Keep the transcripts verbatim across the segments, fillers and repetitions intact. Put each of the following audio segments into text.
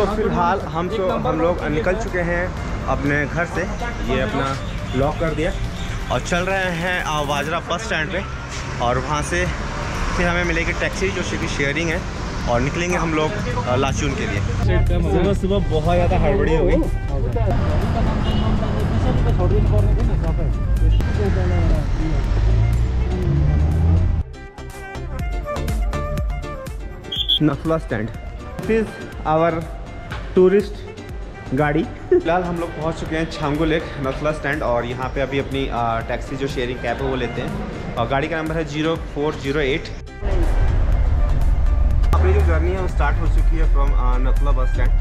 तो फिलहाल हम तो हम लोग निकल चुके हैं अपने घर से, ये अपना लॉक कर दिया और चल रहे हैं आवाजरा बस स्टैंड पे और वहाँ से फिर हमें मिलेगी टैक्सी जो कि शेयरिंग है और निकलेंगे हम लोग लाचून के लिए। सुबह सुबह बहुत ज़्यादा हड़बड़ी हो गई। Nakula stand this our tourist गाड़ी। फिलहाल हम लोग पहुंच चुके हैं छांगू लेक नकुला स्टैंड और यहाँ पे अभी अपनी टैक्सी जो शेयरिंग कैब है वो लेते हैं और गाड़ी का नंबर है जीरो फोर जीरो एट। अपनी जो जर्नी है वो स्टार्ट हो चुकी है फ्रॉम नकुला बस स्टैंड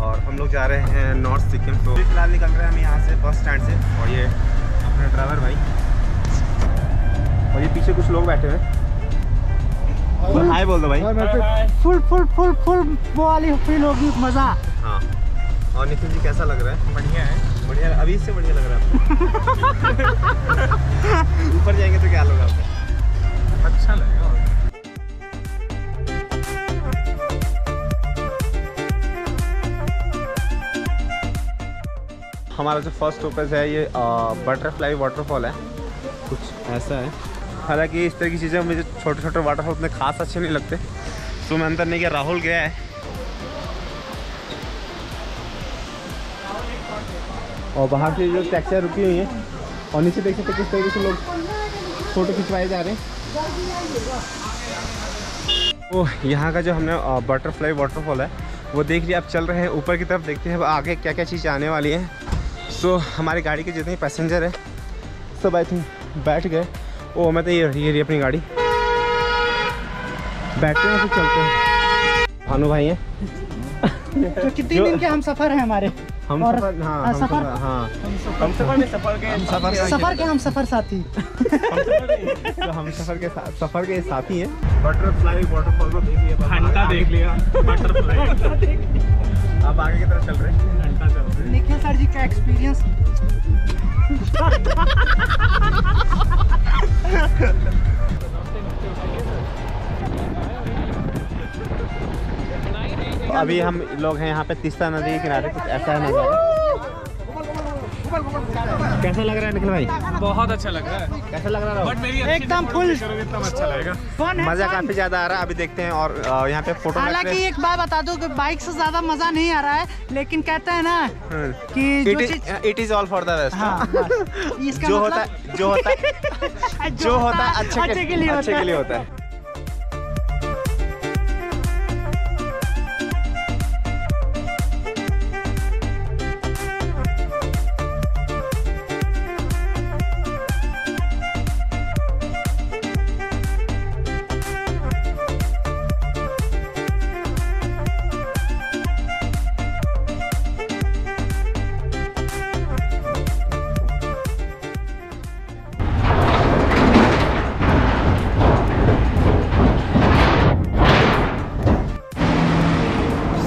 और हम लोग जा रहे हैं नॉर्थ सिक्किम। तो फिलहाल निकल रहे हैं हम यहाँ से बस स्टैंड से और ये अपने ड्राइवर भाई और ये पीछे कुछ लोग बैठे हैं। हाय बोल दो भाई। फुल फुल फुल फुल वाली फील होगी, मजा। हाँ। और निखिल जी कैसा लग रहा है? बढ़िया है, बढ़िया। अभी इससे बढ़िया लग रहा है आपको? ऊपर जाएंगे तो क्या लोग आपको अच्छा लगेगा। हमारा जो फर्स्ट स्टॉपेज है ये बटरफ्लाई वाटरफॉल है, कुछ ऐसा है। हालांकि इस तरह की चीज़ें मुझे छोटे छोटे वाटरफॉल में खास अच्छे नहीं लगते तो मैं अंदर नहीं गया। राहुल गया है और बाहर की जो टैक्सियाँ रुकी हुई हैं और नीचे देख सकते किस तरीके से लोग फ़ोटो खिंचवाए जा रहे हैं। तो यहाँ का जो हमने बटरफ्लाई वाटरफॉल है वो देख लिया। अब चल रहे हैं ऊपर की तरफ, देखते हैं अब आगे क्या क्या चीज़ें आने वाली हैं। सो हमारी गाड़ी के जितने पैसेंजर हैं सब आई थिंक बैठ गए। ओ मैं तो ये रही, ये रही अपनी गाड़ी, बैठते हैं फिर चलते हैं। भानु भाई हैं तो कितने दिन के हम सफर हैं हमारे हम और सफर, हाँ, हम सफर हाँ हम सफर में सफर के हम सफर सफर के हम सफर साथी तो हम सफर के सफर के साथी हैं। बटरफ्लाई वाटरफॉल को देख लिया, घंटा देख लिया, बटरफ्लाई। अब आगे की तरफ चल रहे हैं, घंटा चल रहे हैं। निखिल सर जी का एक्सपीरियंस अभी हम लोग हैं यहाँ पे तीस्ता नदी के किनारे, कुछ ऐसा है नज़ारा। कैसा लग रहा है निखिल भाई? बहुत अच्छा लग रहा है। कैसा लग रहा है? एकदम फुल अच्छा लगेगा, मज़ा काफ़ी ज़्यादा आ रहा है। अभी देखते हैं और यहाँ पे फोटो। हालांकि एक बात बता दूँ कि बाइक से ज़्यादा मज़ा नहीं आ रहा है, लेकिन कहते हैं ना कि it is all for the best. जो होता है जो होता है जो होता है अच्छे के लिए अच्छे के लिए होता है।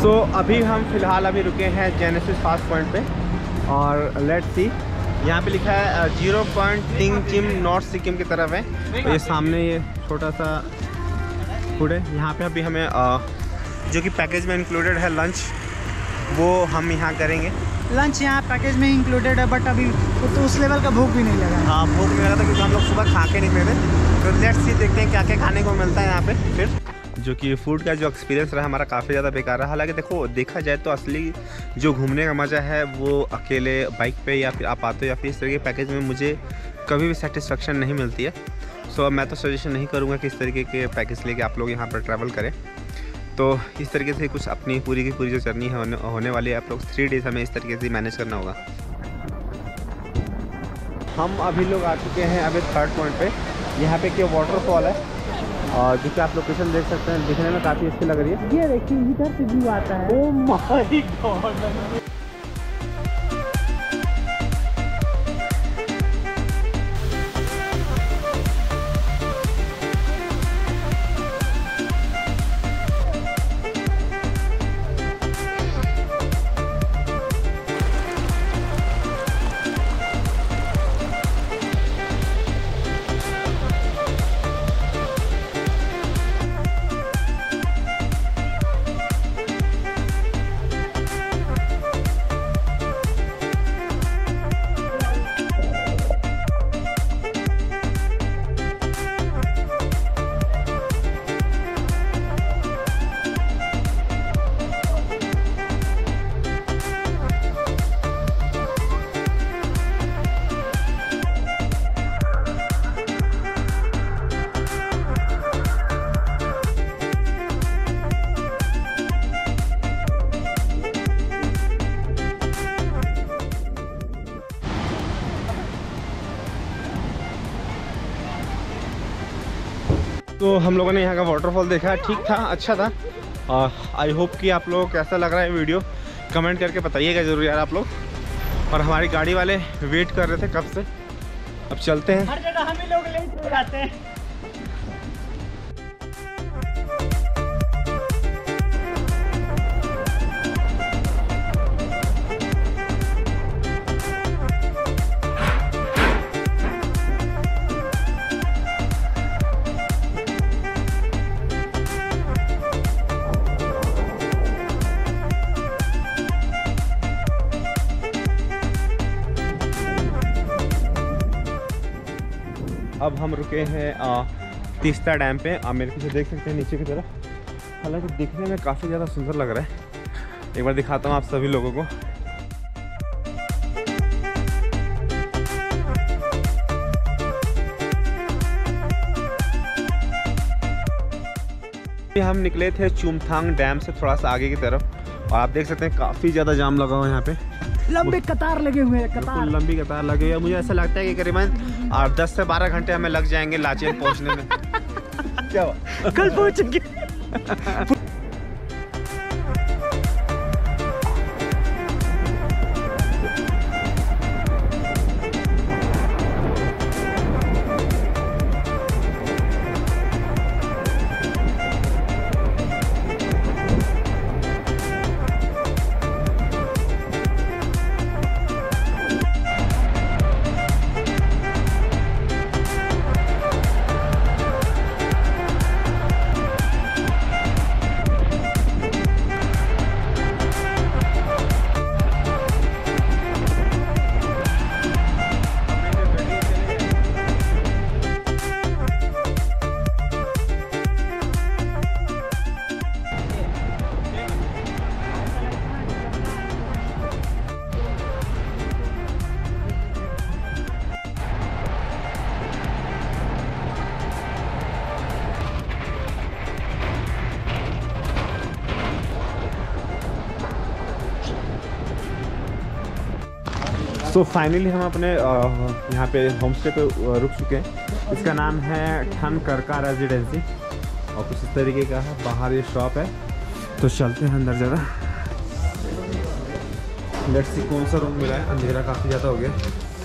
तो अभी हम फ़िलहाल अभी रुके हैं जेनेसिस पास पॉइंट पे और लेट्स सी, यहाँ पे लिखा है zero point Tingchim north Sikkim की तरफ है। और ये सामने ये छोटा सा फूड है यहाँ पे। अभी हमें जो कि पैकेज में इंक्लूडेड है लंच, वो हम यहाँ करेंगे। लंच यहाँ पैकेज में इंक्लूडेड है बट अभी तो उस लेवल का भूख भी नहीं लगा। हाँ भूख नहीं लगा था क्योंकि हम लोग सुबह खा के निकले थे। तो लेट्स सी देखते हैं क्या क्या खाने को मिलता है यहाँ पर। फिर जो कि फ़ूड का जो एक्सपीरियंस रहा हमारा काफ़ी ज़्यादा बेकार रहा। हालांकि देखो देखा जाए तो असली जो घूमने का मज़ा है वो अकेले बाइक पे या फिर आप आते हो या फिर इस तरह के पैकेज में मुझे कभी भी सेटिस्फेक्शन नहीं मिलती है। सो so, मैं तो सजेशन नहीं करूँगा कि इस तरीके के पैकेज लेके आप लोग यहाँ पर ट्रैवल करें। तो इस तरीके से कुछ अपनी पूरी की पूरी जो जर्नी होने, होने वाली है, आप लोग थ्री डेज़ हमें इस तरीके से मैनेज करना होगा। हम अभी लोग आ चुके हैं अभी थर्ड पॉइंट पर। यहाँ पर क्या वाटरफॉल है और जिसका आप लोकेशन देख सकते हैं, दिखने में काफ़ी अच्छी लग रही है। ये देखिए इधर से व्यू आता है। Oh my God. तो हम लोगों ने यहाँ का वाटरफॉल देखा, ठीक था, अच्छा था। आई होप कि आप लोगों को कैसा लग रहा है वीडियो कमेंट करके बताइएगा ज़रूर यार आप लोग। और हमारी गाड़ी वाले वेट कर रहे थे कब से, अब चलते हैं। हर जगह हम ही लोग लेट हो जाते हैं। अब हम रुके हैं तीस्ता डैम पे। आप मेरे पीछे देख सकते हैं नीचे की तरफ, हालांकि दिखने में काफ़ी ज़्यादा सुंदर लग रहा है। एक बार दिखाता हूँ आप सभी लोगों को। हम निकले थे चुमथांग डैम से थोड़ा सा आगे की तरफ और आप देख सकते हैं काफ़ी ज़्यादा जाम लगा हुआ है यहाँ पे, लंबी कतार लगे हुए हैं, कतार लंबी कतार लगी हुई है। मुझे ऐसा लगता है कि करीबन और दस से बारह घंटे हमें लग जाएंगे लाचेन पहुंचने में। क्या हुआ? कल पहुंचेंगे। तो फाइनली हम अपने यहाँ पे होम स्टे पर रुक चुके हैं। इसका नाम है ठन करका रेजिडेंसी और कुछ इस तरीके का है। बाहर ये शॉप है, तो चलते हैं अंदर ज़रा। लेट्स सी कौन सा रूम मिला है, अंधेरा काफ़ी ज़्यादा हो गया।